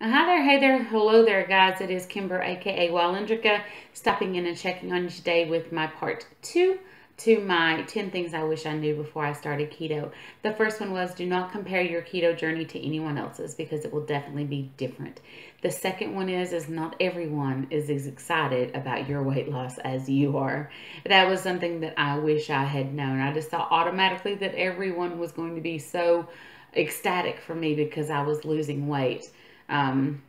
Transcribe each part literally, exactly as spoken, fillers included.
Hi there, hey there, hello there guys, it is Kimber aka wowlyndrica stopping in and checking on you today with my part two to my ten things I wish I knew before I started keto. The first one was do not compare your keto journey to anyone else's because it will definitely be different. The second one is, is not everyone is as excited about your weight loss as you are. That was something that I wish I had known. I just thought automatically that everyone was going to be so ecstatic for me because I was losing weight. Um,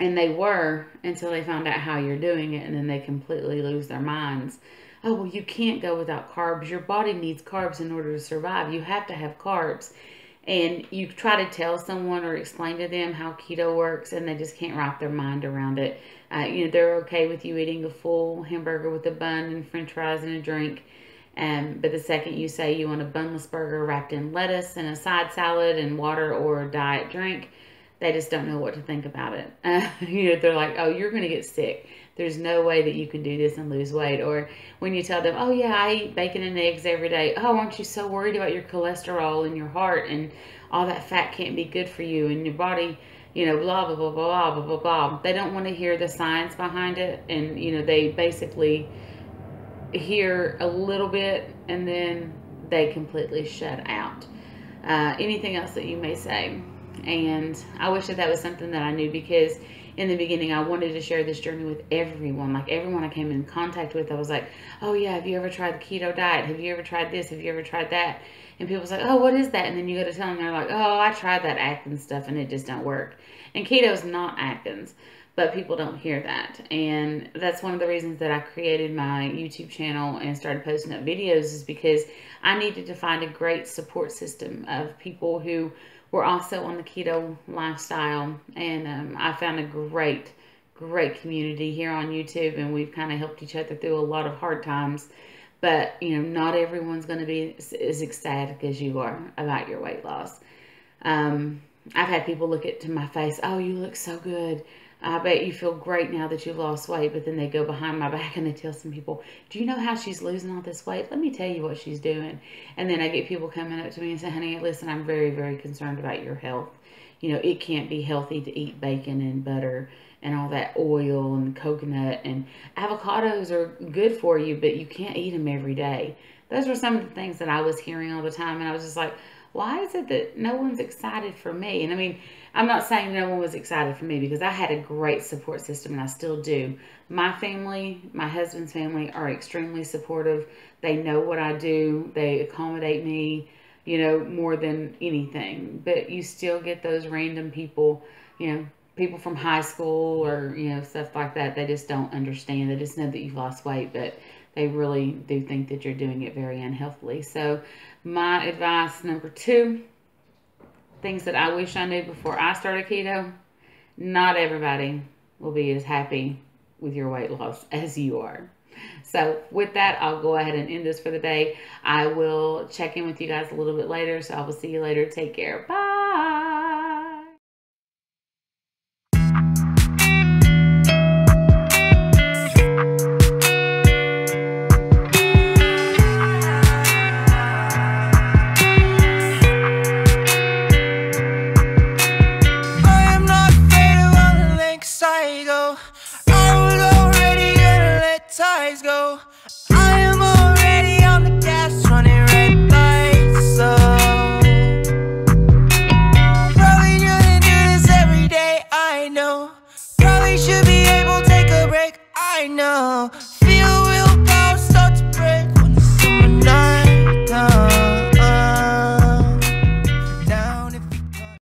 and they were until they found out how you're doing it, and then they completely lose their minds. Oh, well, you can't go without carbs. Your body needs carbs in order to survive. You have to have carbs. And you try to tell someone or explain to them how keto works, and they just can't wrap their mind around it. Uh, you know, they're okay with you eating a full hamburger with a bun and french fries and a drink. Um, but the second you say you want a bunless burger wrapped in lettuce and a side salad and water or a diet drink, they just don't know what to think about it. Uh, you know, they're like, oh, you're going to get sick. There's no way that you can do this and lose weight. Or when you tell them, oh, yeah, I eat bacon and eggs every day. Oh, aren't you so worried about your cholesterol and your heart and all that fat can't be good for you and your body, you know, blah, blah, blah, blah, blah, blah, blah. They don't want to hear the science behind it. And, you know, they basically hear a little bit and then they completely shut out. Uh, anything else that you may say. And I wish that that was something that I knew, because in the beginning I wanted to share this journey with everyone. Like everyone I came in contact with, I was like, oh yeah, have you ever tried the keto diet? Have you ever tried this? Have you ever tried that? And people's like, oh, what is that? And then you go to tell them, they're like, oh, I tried that Atkins stuff and it just don't work. And keto is not Atkins, but people don't hear that. And that's one of the reasons that I created my YouTube channel and started posting up videos, is because I needed to find a great support system of people who were also on the keto lifestyle. And um, I found a great, great community here on YouTube, and we've kind of helped each other through a lot of hard times. But, you know, not everyone's going to be as ecstatic as you are about your weight loss. Um, I've had people look at to my face, oh, you look so good. I bet you feel great now that you've lost weight. But then they go behind my back and they tell some people, do you know how she's losing all this weight? Let me tell you what she's doing. And then I get people coming up to me and say, honey, listen, I'm very, very concerned about your health. You know, it can't be healthy to eat bacon and butter and all that oil and coconut, and avocados are good for you, but you can't eat them every day. Those were some of the things that I was hearing all the time. And I was just like, why is it that no one's excited for me? And I mean, I'm not saying no one was excited for me, because I had a great support system and I still do. My family, my husband's family are extremely supportive. They know what I do. They accommodate me, you know, more than anything. But you still get those random people, you know, people from high school or, you know, stuff like that. They just don't understand. They just know that you've lost weight, but they really do think that you're doing it very unhealthily. So my advice number two, things that I wish I knew before I started keto, not everybody will be as happy with your weight loss as you are. So with that, I'll go ahead and end this for the day. I will check in with you guys a little bit later. So I will see you later. Take care. Bye. No.